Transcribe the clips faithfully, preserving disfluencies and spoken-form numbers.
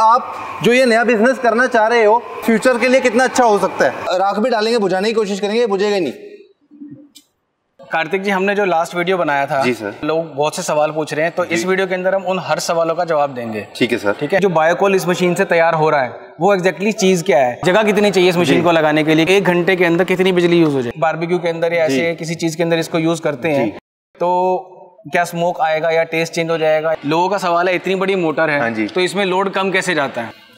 आप जो ये नया बिजनेस करना चाह रहे हो फ्यूचर के लिए कितना अच्छा हो सकता है। राख भी डालेंगे, बुझाने की कोशिश करेंगे, बुझेगा ही नहीं। कार्तिक जी, हमने जो लास्ट वीडियो बनाया था जी सर, लोग बहुत से सवाल पूछ रहे हैं, तो इस वीडियो के अंदर हम उन हर सवालों का जवाब देंगे। ठीक है सर। ठीक है, जो बायोकोल इस मशीन से तैयार हो रहा है वो एक्जैक्टली चीज क्या है, जगह कितनी चाहिए इस मशीन को लगाने के लिए, एक घंटे के अंदर कितनी बिजली यूज हो जाए, बारबेक्यू के अंदर या ऐसे किसी चीज के अंदर इसको यूज करते हैं तो क्या स्मोक आएगा या टेस्ट चेंज हो जाएगा। लोगों का सवाल है इतनी बड़ी मोटर है तो इसमें लोड कम कैसे जाता है।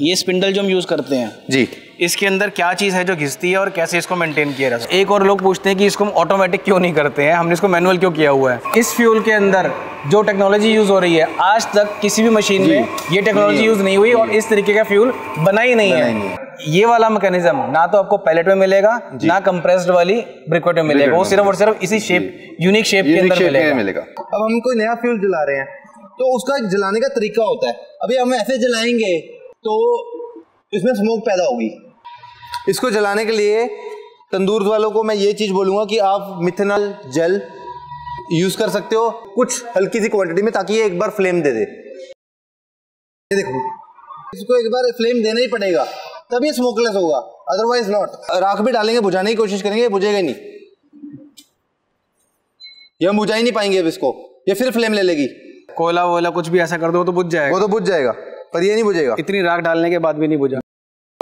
ये स्पिंडल जो हम यूज करते हैं जी, इसके अंदर क्या चीज़ है जो घिसती है और कैसे इसको मेंटेन किया जाता है। एक और लोग पूछते हैं कि इसको हम ऑटोमेटिक क्यों नहीं करते हैं, हमने इसको मैनुअल क्यों किया हुआ है। इस फ्यूल के अंदर जो टेक्नोलॉजी यूज़ हो रही है, आज तक किसी भी मशीन में ये टेक्नोलॉजी यूज़ नहीं हुई और इस तरीके का फ्यूल बना ही नहीं है। ये वाला मैकेनिज्म ना तो आपको पैलेट में मिलेगा, ना कंप्रेस्ड वाली ब्रिकवेट में मिलेगा, वो सिर्फ और सिर्फ इसी शेप, यूनिक शेप के अंदर मिलेगा। अब हम कोई नया फ्यूल जला रहे हैं तो उसका जलाने का तरीका होता है। अभी हम ऐसे जलाएंगे तो इसमें स्मोक पैदा होगी। इसको जलाने के लिए तंदूर वालों को मैं ये चीज़ बोलूँगा कि आप मिथेनॉल जेल यूज़ कर सकते हो कुछ हल्की सी क्वांटिटी में, ताकि ये एक बार फ्लेम दे दे। देखो, इसको एक बार फ्लेम देना ही पड़ेगा तभी स्मोकलेस होगा, अदरवाइज नॉट। राख भी डालेंगे, बुझाने की कोशिश करेंगे, बुझेगा नहीं, ये हम बुझा ही नहीं पाएंगे। अब इसको ये फिर फ्लेम ले लेगी। कोयला वोला कुछ भी ऐसा कर दो तो बुझ जाएगा, वो तो बुझ जाएगा पर ये नहीं बुझेगा। इतनी राख डालने के बाद भी नहीं बुझा।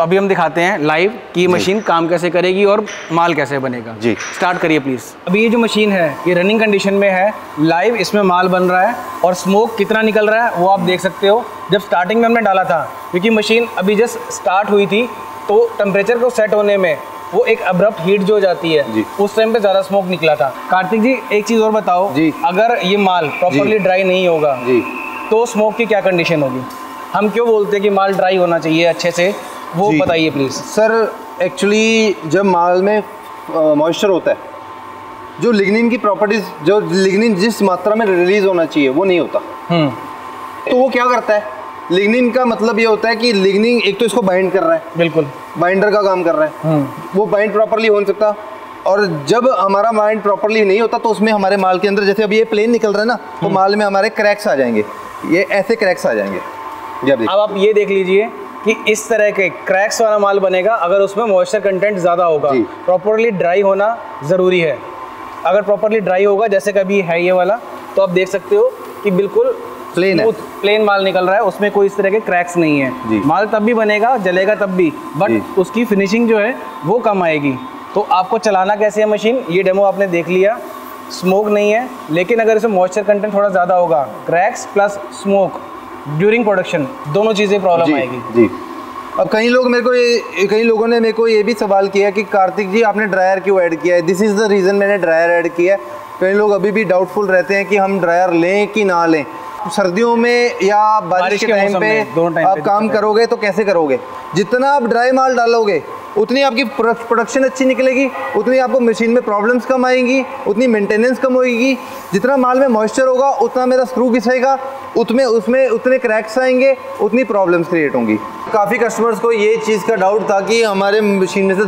अभी हम दिखाते हैं लाइव कि मशीन काम कैसे करेगी और माल कैसे बनेगा। जी, स्टार्ट करिए प्लीज। अभी ये जो मशीन है ये रनिंग कंडीशन में है, लाइव इसमें माल बन रहा है और स्मोक कितना निकल रहा है वो आप देख सकते हो। जब स्टार्टिंग में हमने डाला था, क्योंकि मशीन अभी जस्ट स्टार्ट हुई थी, तो टेम्परेचर को सेट होने में वो एक अब्रप्ट हीट जो जाती है उस टाइम पे ज्यादा स्मोक निकला था। कार्तिक जी, एक चीज और बताओ, अगर ये माल प्रॉपरली ड्राई नहीं होगा तो स्मोक की क्या कंडीशन होगी। हम क्यों बोलते हैं कि माल ड्राई होना चाहिए अच्छे से, वो बताइए प्लीज़ सर। एक्चुअली जब माल में मॉइस्चर होता है, जो लिग्निन की प्रॉपर्टीज, जो लिग्निन जिस मात्रा में रिलीज होना चाहिए वो नहीं होता। तो वो क्या करता है, लिग्निन का मतलब ये होता है कि लिग्निन एक तो इसको बाइंड कर रहा है, बिल्कुल बाइंडर का काम कर रहा है, वो बाइंड प्रॉपरली हो नहीं सकता। और जब हमारा बाइंड प्रॉपरली नहीं होता तो उसमें हमारे माल के अंदर, जैसे अभी ये प्लेन निकल रहा है ना, तो माल में हमारे क्रैक्स आ जाएंगे, ये ऐसे क्रैक्स आ जाएंगे। अब आप ये देख लीजिए कि इस तरह के क्रैक्स वाला माल बनेगा अगर उसमें मॉइस्चर कंटेंट ज़्यादा होगा। प्रॉपरली ड्राई होना ज़रूरी है। अगर प्रॉपरली ड्राई होगा जैसे कभी है ये वाला, तो आप देख सकते हो कि बिल्कुल प्लेन है, प्लेन माल निकल रहा है, उसमें कोई इस तरह के क्रैक्स नहीं है। माल तब भी बनेगा, जलेगा तब भी, बट उसकी फिनिशिंग जो है वो कम आएगी। तो आपको चलाना कैसे है मशीन, ये डेमो आपने देख लिया। स्मोक नहीं है, लेकिन अगर इसमें मॉइस्चर कंटेंट थोड़ा ज़्यादा होगा, cracks plus smoke during production दोनों चीज़ें प्रॉब्लम आएगी। जी, अब कई लोग मेरे को ये कई लोगों ने मेरे को ये भी सवाल किया कि कार्तिक जी आपने ड्रायर क्यों ऐड किया है। दिस इज़ द रीज़न मैंने ड्रायर ऐड किया है। कई लोग अभी भी डाउटफुल रहते हैं कि हम ड्रायर लें कि ना लें। सर्दियों में या बारिश के टाइम पे आप काम करोगे तो कैसे करोगे, जितना आप ड्राई माल डालोगे उतनी आपकी प्रोडक्शन अच्छी निकलेगी, उतनी आपको मशीन में प्रॉब्लम्स कम आएंगी, उतनी मेंटेनेंस कम होगी। जितना माल में मॉइस्चर होगा उतना मेरा स्क्रू घिसेगा, उतने उसमें उतने क्रैक्स आएंगे, उतनी प्रॉब्लम्स क्रिएट होंगी। काफ़ी कस्टमर्स को ये चीज़ का डाउट था कि हमारे मशीन में से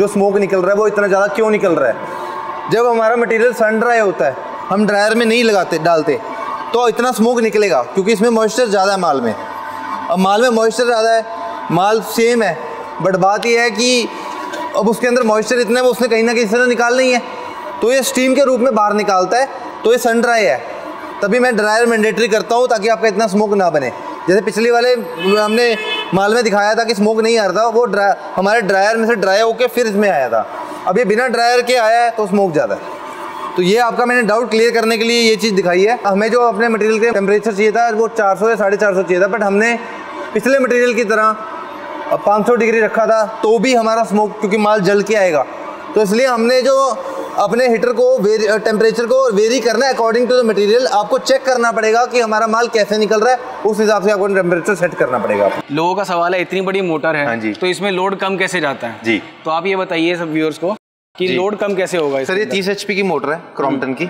जो स्मोक निकल रहा है वो इतना ज़्यादा क्यों निकल रहा है। जब हमारा मटीरियल सन ड्राई होता है, हम ड्रायर में नहीं लगाते डालते, तो इतना स्मोक निकलेगा क्योंकि इसमें मॉइस्चर ज़्यादा है माल में। अब माल में मॉइस्चर ज़्यादा है, माल सेम है, बट बात यह है कि अब उसके अंदर मॉइस्चर इतना है वो उसने कहीं ना कहीं से निकाल नहीं है, तो ये स्टीम के रूप में बाहर निकालता है, तो ये सन ड्राई है। तभी मैं ड्रायर मैंडेटरी करता हूँ ताकि आपका इतना स्मोक ना बने। जैसे पिछले वाले हमने माल में दिखाया था कि स्मोक नहीं आ रहा था, वो ड्राई हमारे ड्रायर में से ड्राई होकर फिर इसमें आया था। अब ये बिना ड्रायर के आया है तो स्मोक ज़्यादा है। तो ये आपका मैंने डाउट क्लियर करने के लिए ये चीज़ दिखाई है। हमें जो अपने मटेरियल के टेम्परेचर चाहिए था वो चार सौ या साढ़े चार सौ चाहिए था, बट हमने पिछले मटेरियल की तरह अब पाँच सौ डिग्री रखा था, तो भी हमारा स्मोक क्योंकि माल जल के आएगा, तो इसलिए हमने जो अपने हीटर को टेम्परेचर को वेरी करना है अकॉर्डिंग टू द मटेरियल। आपको चेक करना पड़ेगा कि हमारा माल कैसे निकल रहा है, उस हिसाब से आपको टेम्परेचर सेट करना पड़ेगा। लोगों का सवाल है इतनी बड़ी मोटर है, हाँ जी, तो इसमें लोड कम कैसे जाता है। जी, तो आप ये बताइए सब व्यूअर्स को कि लोड कम कैसे होगा। सर, ये तीस एचपी की मोटर है क्रॉम्पटन की।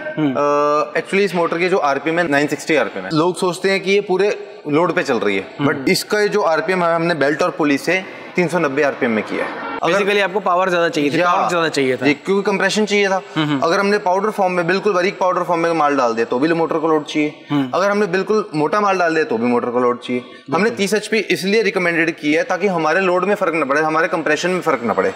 एक्चुअली uh, इस मोटर के जो आरपीएम है नौ सौ साठ आरपीएम है। लोग सोचते हैं कि ये पूरे लोड पे चल रही है, बट इसका जो आरपीएम है हमने बेल्ट और पुली से तीन सौ नब्बे आरपीएम में किया है। बेसिकली आपको पावर ज्यादा चाहिए थी, पावर ज्यादा चाहिए था क्योंकि कंप्रेशन चाहिए था। अगर हमने पाउडर फॉर्म में बिल्कुल बारीक पाउडर फॉर्म में माल डाल दिया तो भी मोटर को लोड चाहिए, अगर हमने बिल्कुल मोटा माल डाल दिया तो भी मोटर को लोड चाहिए। हमने तीस एचपी इसलिए रिकमेंडेड की है ताकि हमारे लोड में फर्क ना पड़े, हमारे कंप्रेशन में फर्क ना पड़े।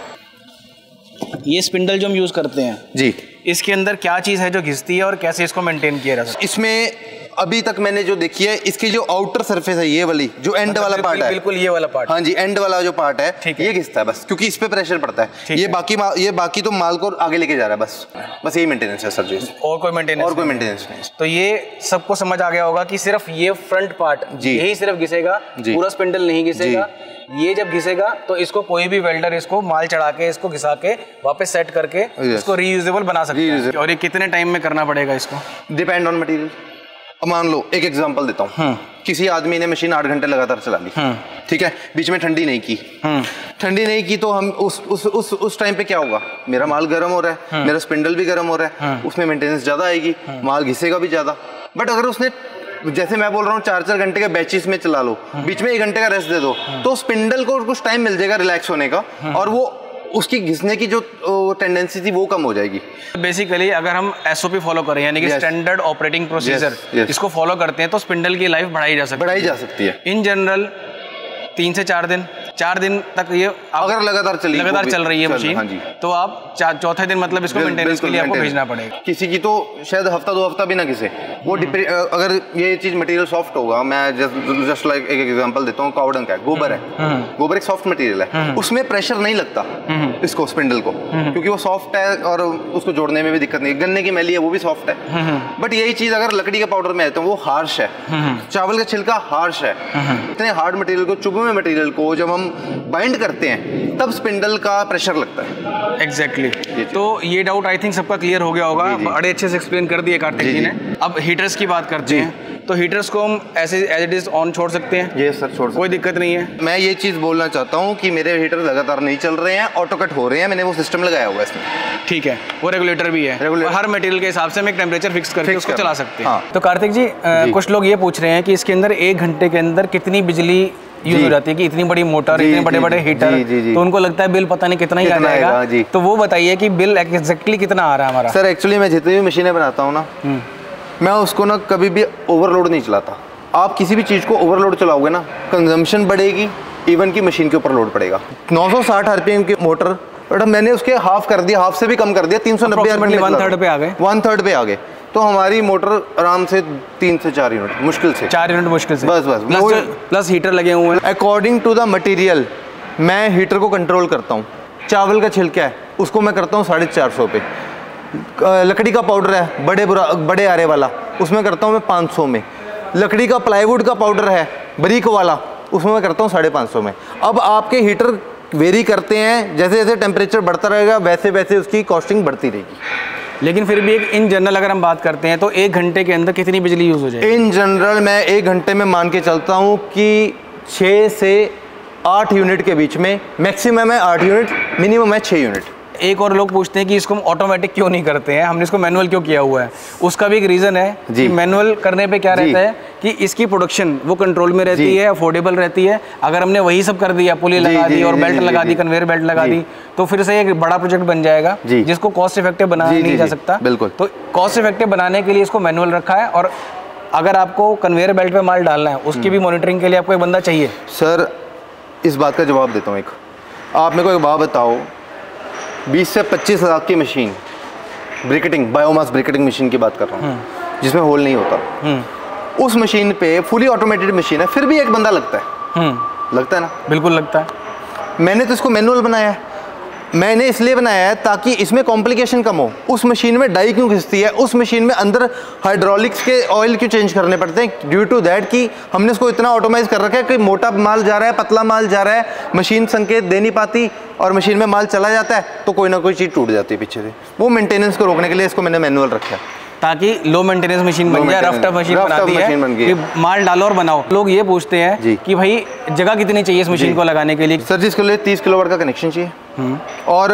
ये स्पिंडल जो हम यूज करते हैं जी, इसके अंदर क्या चीज है जो घिसती है और कैसे इसको मेंटेन किया जा सकता है? इसमें अभी तक मैंने जो देखी है, इसकी जो आउटर सरफेस है ये वाली जो एंड मतलब वाला पार्ट है, बिल्कुल ये वाला पार्ट, हाँ जी एंड वाला जो पार्ट है ये घिसता है बस, क्योंकि इस पे प्रेशर पड़ता है। ये है। बाकी ये बाकी तो माल को आगे लेके जा रहा है बस, बस यही मेंटेनेंस है सर जी, और कोई मेंटेनेंस और कोई मेंटेनेंस नहीं। तो ये सबको समझ आ गया होगा कि सिर्फ ये फ्रंट पार्ट यही सिर्फ घिसेगा, पूरा स्पिंडल नहीं घिसेगा। ये जब घिसेगा तो इसको कोई भी वेल्डर इसको माल चढ़ा के इसको घिसा के वापस सेट करके इसको रीयूजेबल बना सकते हैं। और ये कितने टाइम में करना पड़ेगा इसको? Depend on material. मान लो एक एग्जांपल देता हूँ, किसी आदमी ने मशीन आठ घंटे लगातार चला ली, ठीक है, बीच में ठंडी नहीं की, ठंडी नहीं की तो हम उस उस उस उस टाइम पे क्या होगा? मेरा माल गर्म हो रहा है, मेरा स्पिंडल भी गर्म हो रहा है, उसमें मेंटेनेंस ज्यादा आएगी, माल घिसेगा भी ज्यादा। बट अगर उसने, जैसे मैं बोल रहा हूँ, चार चार घंटे के बैचेस में चला लो, बीच में एक घंटे का रेस्ट दे दो, तो स्पिंडल को कुछ टाइम मिल जाएगा रिलैक्स होने का और वो उसकी घिसने की जो टेंडेंसी थी वो कम हो जाएगी। बेसिकली अगर हम एसओपी फॉलो करें, यानी कि स्टैंडर्ड ऑपरेटिंग प्रोसीजर, इसको फॉलो करते हैं तो स्पिंडल की लाइफ बढ़ाई जा सकती बढ़ाई जा सकती है। इन जनरल तीन से चार दिन चार दिन तक ये अगर लगातार चली लगातार चल रही है मशीन, हाँ जी, तो आप चौथे दिन मतलब इसको मेंटेनेंस के लिए आपको भेजना पड़ेगा। किसी की तो शायद हफ्ता दो हफ्ता भी ना किसे वो, अगर ये चीज मटेरियल सॉफ्ट होगा, मैं जस्ट लाइक एक एग्जांपल देता हूँ, कावडंग का गोबर है, गोबर एक सॉफ्ट मटेरियल है, उसमें प्रेशर नहीं लगता इसको स्पिंडल को, क्योंकि वो सॉफ्ट है और उसको जोड़ने में भी दिक्कत नहीं है। गन्ने की मैली है वो भी सॉफ्ट है। बट यही चीज अगर लकड़ी के पाउडर में आते हैं वो हार्श है, चावल का छिलका हार्श है। इतने हार्ड मटेरियल को, चुभे हुए मटेरियल को जब हम बाइंड करते हैं तब स्पिंडल का प्रेशर लगता है। Exactly exactly. तो ये डाउट आई थिंक सबका क्लियर हो गया होगा, बड़े अच्छे से एक्सप्लेन कर दिए कार्तिक जी ने। अब हीटर्स की बात करते हैं, तो हीटर्स को हम ऐसे एज इट इज ऑन छोड़ सकते हैं? ये सर छोड़ सकते, कोई दिक्कत नहीं है। मैं ये चीज़ बोलना चाहता हूँ कि मेरे हीटर लगातार नहीं चल रहे हैं, ऑटो कट हो रहे हैं, मैंने वो सिस्टम लगाया हुआ है इसमें, ठीक है, वो रेगुलेटर भी है, रेगुलेटर। हर मटेरियल के हिसाब से हम एक टेम्परेचर फिक्स करके उसको चला सकते हैं। हाँ। तो कार्तिक जी, जी कुछ लोग ये पूछ रहे हैं कि इसके अंदर एक घंटे के अंदर कितनी बिजली यूज हो जाती है, कि इतनी बड़ी मोटर, इतने बड़े बड़े हीटर, तो उनको लगता है बिल पता नहीं कितना ही आ जाएगा, तो वो बताइए कि बिल एग्जैक्टली कितना आ रहा है हमारा? सर एक्चुअली मैं जितनी भी मशीनें बनाता हूँ ना, मैं उसको ना कभी भी ओवरलोड नहीं चलाता। आप किसी भी चीज़ को ओवरलोड चलाओगे ना, कंजम्पशन बढ़ेगी, इवन की मशीन के ऊपर लोड पड़ेगा। नौ सौ साठ आरपीएम की मोटर, बट मैंने उसके हाफ कर दिया, हाफ से भी कम कर दिया, तीन सौ नब्बे आरपीएम, वन थर्ड पे आ गए वन थर्ड पे आ गए तो हमारी मोटर आराम से तीन से चार यूनिट मुश्किल से चार यूनिट मुश्किल से बस बस प्लस प्लस हीटर लगे हुए हैं। अकॉर्डिंग टू द मटीरियल मैं हीटर को कंट्रोल करता हूँ। चावल का छिलका है उसको मैं करता हूँ साढ़े चार सौ पे, लकड़ी का पाउडर है बड़े बुरा बड़े आरे वाला, उसमें करता हूँ मैं पाँच सौ में, लकड़ी का प्लाईवुड का पाउडर है बारीक वाला, उसमें मैं करता हूँ साढ़े पाँच सौ में। अब आपके हीटर वेरी करते हैं, जैसे जैसे टेम्परेचर बढ़ता रहेगा वैसे वैसे उसकी कॉस्टिंग बढ़ती रहेगी। लेकिन फिर भी एक इन जनरल अगर हम बात करते हैं तो एक घंटे के अंदर कितनी बिजली यूज़ हो जाएगी? इन जनरल मैं एक घंटे में मान के चलता हूँ कि छः से आठ यूनिट के बीच में, मैक्सिमम है आठ यूनिट, मिनिमम है छः यूनिट। एक और लोग पूछते हैं कि इसको हम ऑटोमेटिक क्यों नहीं करते हैं, हमने इसको मैनुअल क्यों किया हुआ है? उसका भी एक रीज़न है कि मैनुअल करने पे क्या रहता है कि इसकी प्रोडक्शन वो कंट्रोल में रहती है, अफोर्डेबल रहती है। अगर हमने वही सब कर दिया, पुली लगा दी और बेल्ट लगा दी, कन्वेयर बेल्ट लगा दी, तो फिर से एक बड़ा प्रोजेक्ट बन जाएगा जिसको कॉस्ट इफेक्टिव बनाया नहीं जा सकता। बिल्कुल, तो कॉस्ट इफेक्टिव बनाने के लिए इसको मैनुअल रखा है। और अगर आपको कन्वेयर बेल्ट पर माल डालना है उसकी भी मॉनिटरिंग के लिए आपको एक बंदा चाहिए। सर इस बात का जवाब देता हूँ, एक आप मेरे को एक बात बताओ, बीस से पच्चीस लाख की machine briquetting, biomass briquetting machine की बात कर रहा हूँ जिसमें होल नहीं होता, उस मशीन पे फुली ऑटोमेटेड मशीन है फिर भी एक बंदा लगता है, लगता है ना? बिल्कुल लगता है। मैंने तो इसको मैनुअल बनाया है, मैंने इसलिए बनाया है ताकि इसमें कॉम्प्लिकेशन कम हो। उस मशीन में डाई क्यों घिसती है, उस मशीन में अंदर हाइड्रोलिक्स के ऑयल क्यों चेंज करने पड़ते हैं, ड्यू टू दैट कि हमने इसको इतना ऑटोमाइज कर रखा है कि मोटा माल जा रहा है, पतला माल जा रहा है, मशीन संकेत दे नहीं पाती और मशीन में माल चला जाता है तो कोई ना कोई चीज़ टूट जाती है पीछे से। वो मेंटेनेंस को रोकने के लिए इसको मैंने मैनुअल रखा है ताकि लो मेंटेनेंस मशीन बन जाए, रफ टफ मशीन बनाती है, कि माल डालो और बनाओ। लोग ये पूछते हैं कि भाई जगह कितनी चाहिए इस मशीन को लगाने के लिए? सर जी इसके लिए तीस किलोवाट का कनेक्शन चाहिए और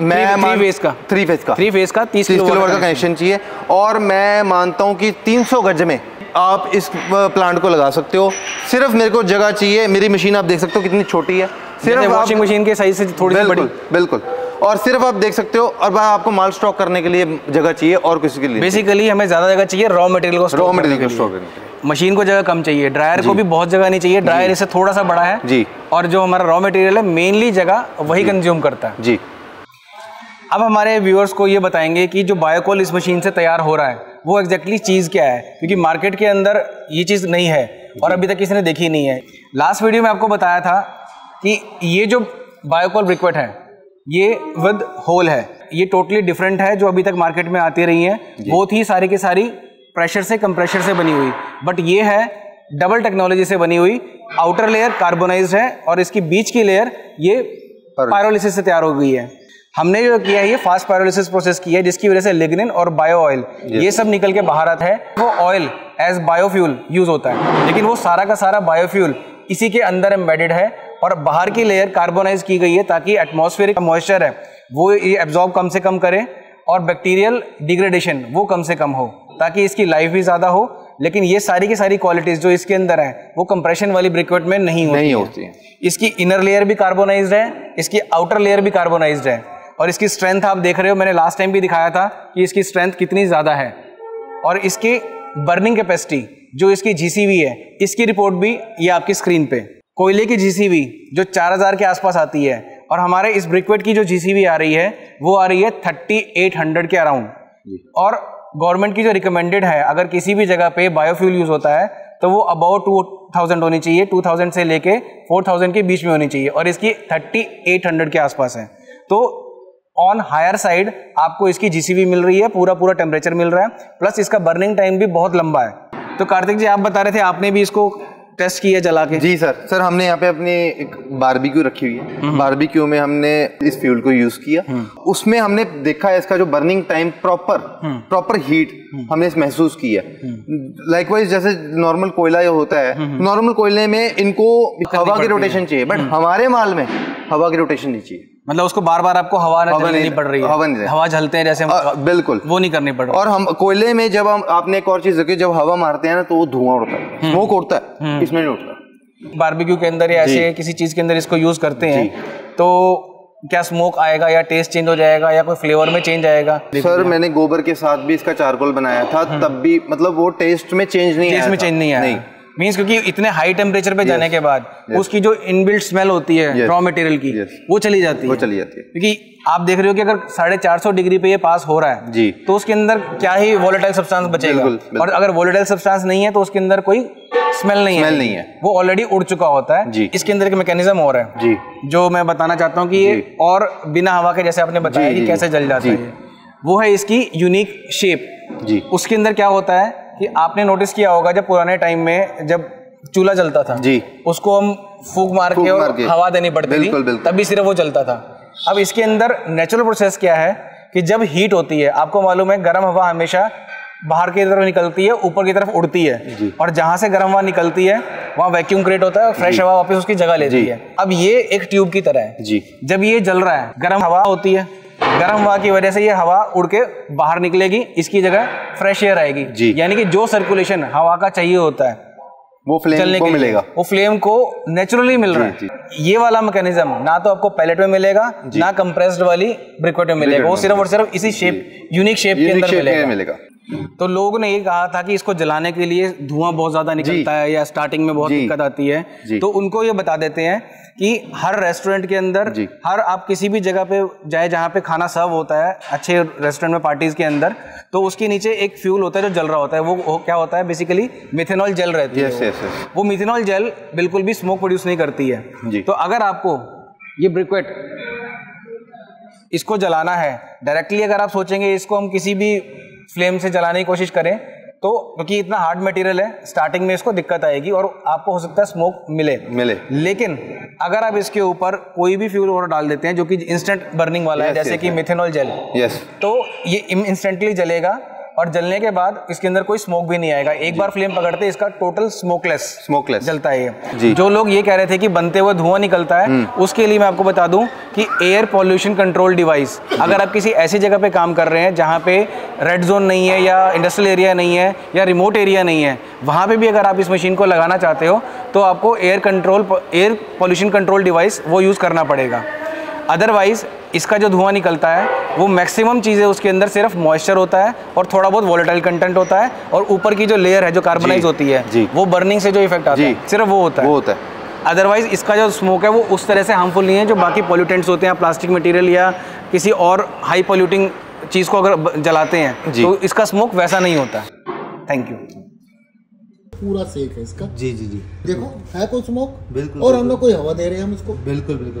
मैं थ्री फेज का थ्री फेज का थ्री फेज का तीस किलोवाट का कनेक्शन चाहिए। और मैं मानता हूँ कि तीन सौ गज में आप इस प्लांट को लगा सकते हो। सिर्फ मेरे को जगह चाहिए। मेरी मशीन आप देख सकते हो कितनी छोटी है, सिर्फ वॉशिंग मशीन के साइज से थोड़ी सी बड़ी, बिल्कुल। और सिर्फ आप देख सकते हो, और आपको माल स्टॉक करने के लिए जगह चाहिए और किसी के लिए बेसिकली हमें ज्यादा जगह चाहिए रॉ मटेरियल को रॉ मटेरियल को स्टॉक करने के लिए। मशीन को जगह कम चाहिए, ड्रायर को भी बहुत जगह नहीं चाहिए, ड्रायर इससे थोड़ा सा बड़ा है जी। और जो हमारा रॉ मटेरियल है मेनली जगह वही कंज्यूम करता है जी। अब हमारे व्यूअर्स को ये बताएंगे कि जो बायोकोल इस मशीन से तैयार हो रहा है वो एग्जैक्टली चीज़ क्या है, क्योंकि मार्केट के अंदर ये चीज़ नहीं है और अभी तक किसी ने देखी नहीं है। लास्ट वीडियो में आपको बताया था कि ये जो बायोकोल ब्रिक्वेट है ये विद होल है, ये टोटली डिफरेंट है जो अभी तक मार्केट में आती रही है, बहुत ही सारी की सारी प्रेशर से कंप्रेशर से बनी हुई, बट ये है डबल टेक्नोलॉजी से बनी हुई। आउटर लेयर कार्बोनाइज्ड है और इसकी बीच की लेयर ये पायरोलिसिस से तैयार हो गई है। हमने जो किया है ये फास्ट पायरोलिसिस प्रोसेस की है, जिसकी वजह से लिग्निन और बायो ऑयल ये सब निकल के बाहर आता है। वो ऑयल एज बायोफ्यूल यूज होता है, लेकिन वो सारा का सारा बायोफ्यूल इसी के अंदर एम्बेडेड है और बाहर की लेयर कार्बोनाइज की गई है ताकि एटमॉस्फेरिक मॉइस्चर है वो ये एब्जॉर्ब कम से कम करे और बैक्टीरियल डिग्रेडेशन वो कम से कम हो, ताकि इसकी लाइफ भी ज़्यादा हो। लेकिन ये सारी की सारी क्वालिटीज़ जो इसके अंदर हैं वो कंप्रेशन वाली ब्रिक्वेट में नहीं होती, नहीं होती है। इसकी इनर लेयर भी कार्बोनाइज्ड है, इसकी आउटर लेयर भी कार्बोनाइज्ड है, और इसकी स्ट्रेंथ आप देख रहे हो, मैंने लास्ट टाइम भी दिखाया था कि इसकी स्ट्रेंथ कितनी ज़्यादा है। और इसकी बर्निंग कैपेसिटी जो इसकी जीसीवी है, इसकी रिपोर्ट भी ये आपकी स्क्रीन पे। कोयले की जीसीवी जो चार हज़ार के आसपास आती है, और हमारे इस ब्रिक्वेट की जो जीसीवी आ रही है वो आ रही है थर्टी एट हंड्रेड के अराउंड। और गवर्नमेंट की जो रिकमेंडेड है, अगर किसी भी जगह पे बायोफ्यूल यूज़ होता है तो वो अबाउट टू थाउजेंड होनी चाहिए, टू थाउजेंड से लेके फोर थाउजेंड के बीच में होनी चाहिए, और इसकी थर्टी एट हंड्रेड के आसपास है। तो ऑन हायर साइड आपको इसकी जीसीवी मिल रही है, पूरा पूरा टेम्परेचर मिल रहा है, प्लस इसका बर्निंग टाइम भी बहुत लंबा है। तो कार्तिक जी, आप बता रहे थे आपने भी इसको टेस्ट किया जला के। जी सर, सर हमने यहाँ पे अपनी एक बारबेक्यू रखी हुई है, बारबेक्यू में हमने इस फ्यूल को यूज किया, उसमें हमने देखा है इसका जो burning time, proper proper heat हमने महसूस किया। लाइकवाइज जैसे नॉर्मल कोयला होता है, नॉर्मल कोयले में इनको हवा की रोटेशन चाहिए, बट हमारे माल में हवा की रोटेशन नहीं चाहिए, मतलब उसको बार बार आपको हवा नहीं देनी पड़ रही है, हवा नहीं, हवा झलते हैं जैसे हम, बिल्कुल वो नहीं करनी पड़ रही। और हम कोयले में जब हम, आपने एक और चीज देखी, जब हवा मारते हैं ना तो वो धुआं उड़ता है, स्मोक उड़ता है, इसमें नहीं उड़ता। बारबेक्यू के अंदर या ऐसे किसी चीज के अंदर इसको यूज करते हैं तो क्या स्मोक आएगा या टेस्ट चेंज हो जाएगा या कोई फ्लेवर में चेंज आएगा? सर मैंने गोबर के साथ भी इसका चारकोल बनाया था, तब भी मतलब वो टेस्ट में चेंज नहीं, टेस्ट में चेंज नहीं आया, मीन्स क्योंकि इतने हाई टेम्परेचर पे जाने के बाद उसकी जो इनबिल्ट स्मेल होती है रॉ मटेरियल की वो चली जाती है, वो चली जाती है। क्योंकि आप देख रहे हो कि अगर साढ़े चार सौ डिग्री पे ये पास हो रहा है जी, तो उसके अंदर क्या ही वोलेटाइल सब्सटेंस बचेगा, और अगर वोलेटाइल सब्सटेंस नहीं है तो उसके अंदर कोई स्मेल नहीं है, स्मेल नहीं है, वो ऑलरेडी उड़ चुका होता है। इसके अंदर एक मैकेनिज्म हो रहा है जी, जो मैं बताना चाहता हूँ कि ये और बिना हवा के, जैसे आपने बताया कि कैसे जल जाती है, वो है इसकी यूनिक शेप जी। उसके अंदर क्या होता है कि आपने नोटिस किया होगा, जब पुराने टाइम में जब चूल्हा जलता था जी, उसको हम फूंक मार के और हवा देनी पड़ती थी, तभी सिर्फ वो जलता था। अब इसके अंदर नेचुरल प्रोसेस क्या है कि जब हीट होती है, आपको मालूम है गर्म हवा हमेशा बाहर की तरफ निकलती है, ऊपर की तरफ उड़ती है, और जहाँ से गर्म हवा निकलती है वहाँ वैक्यूम क्रिएट होता है और फ्रेश हवा वापस उसकी जगह लेती है। अब ये एक ट्यूब की तरह है जी, जब ये जल रहा है गर्म हवा होती है, गर्म हवा की वजह से ये हवा उड़ के बाहर निकलेगी, इसकी जगह फ्रेश एयर आएगी जी, यानी कि जो सर्कुलेशन हवा का चाहिए होता है वो फ्लेम को मिलेगा, वो फ्लेम को नेचुरली मिल रहा है। ये वाला मैकेनिज्म ना तो आपको पैलेट में मिलेगा, ना कंप्रेस्ड वाली ब्रिक्वेट में मिलेगा, वो सिर्फ और सिर्फ इसी शेप, यूनिक शेप के अंदर मिलेगा। तो लोगों ने ये कहा था कि इसको जलाने के लिए धुआं बहुत ज्यादा निकलता है या स्टार्टिंग में बहुत दिक्कत आती है, तो उनको ये बता देते हैं कि हर रेस्टोरेंट के अंदर, हर आप किसी भी जगह पे जाए जहाँ पे खाना सर्व होता है, अच्छे रेस्टोरेंट में, पार्टीज के अंदर, तो उसके नीचे एक फ्यूल होता है जो जल रहा होता है, वो क्या होता है बेसिकली मेथेनॉल जेल रहती है। yes, yes, yes. वो मेथेनॉल जेल बिल्कुल भी स्मोक प्रोड्यूस नहीं करती है। तो अगर आपको ये ब्रिक्वेट इसको जलाना है डायरेक्टली, अगर आप सोचेंगे इसको हम किसी भी फ्लेम से जलाने की कोशिश करें तो, क्योंकि इतना हार्ड मटेरियल है, स्टार्टिंग में इसको दिक्कत आएगी और आपको हो सकता है स्मोक मिले मिले लेकिन अगर आप इसके ऊपर कोई भी फ्यूल और डाल देते हैं जो कि इंस्टेंट बर्निंग वाला yes, है, जैसे yes, कि मेथेनॉल जेल yes. तो ये इंस्टेंटली जलेगा और जलने के बाद इसके अंदर कोई स्मोक भी नहीं आएगा। एक बार फ्लेम पकड़ते इसका टोटल स्मोकलेस स्मोकलेस जलता है ये। जो लोग ये कह रहे थे कि बनते हुए धुआं निकलता है, उसके लिए मैं आपको बता दूं कि एयर पॉल्यूशन कंट्रोल डिवाइस, अगर आप किसी ऐसी जगह पे काम कर रहे हैं जहाँ पे रेड जोन नहीं है या इंडस्ट्रियल एरिया नहीं है या रिमोट एरिया नहीं है, वहाँ पे भी अगर आप इस मशीन को लगाना चाहते हो तो आपको air control air pollution control device वो यूज़ करना पड़ेगा। अदरवाइज इसका जो धुआं निकलता है वो मैक्सिमम चीज़ें उसके अंदर सिर्फ मॉइस्चर होता है और थोड़ा बहुत वॉलेटाइल कंटेंट होता है, और ऊपर की जो लेयर है जो कार्बनाइज होती है वो बर्निंग से जो इफेक्ट आता है सिर्फ वो होता है वो होता है अदरवाइज इसका जो स्मोक है वो उस तरह से हार्मफुल नहीं है जो बाकी पॉल्यूटेंट्स होते हैं। प्लास्टिक मटेरियल या किसी और हाई पॉल्यूटिंग चीज़ को अगर जलाते हैं तो इसका स्मोक वैसा नहीं होता। Thank you. पूरा सेक है इसका। जी जी जी देखो है कोई स्मोक, बिल्कुल, और हम लोग कोई हवा दे रहे हैं हम इसको। बिल्कुल बिल्कुल।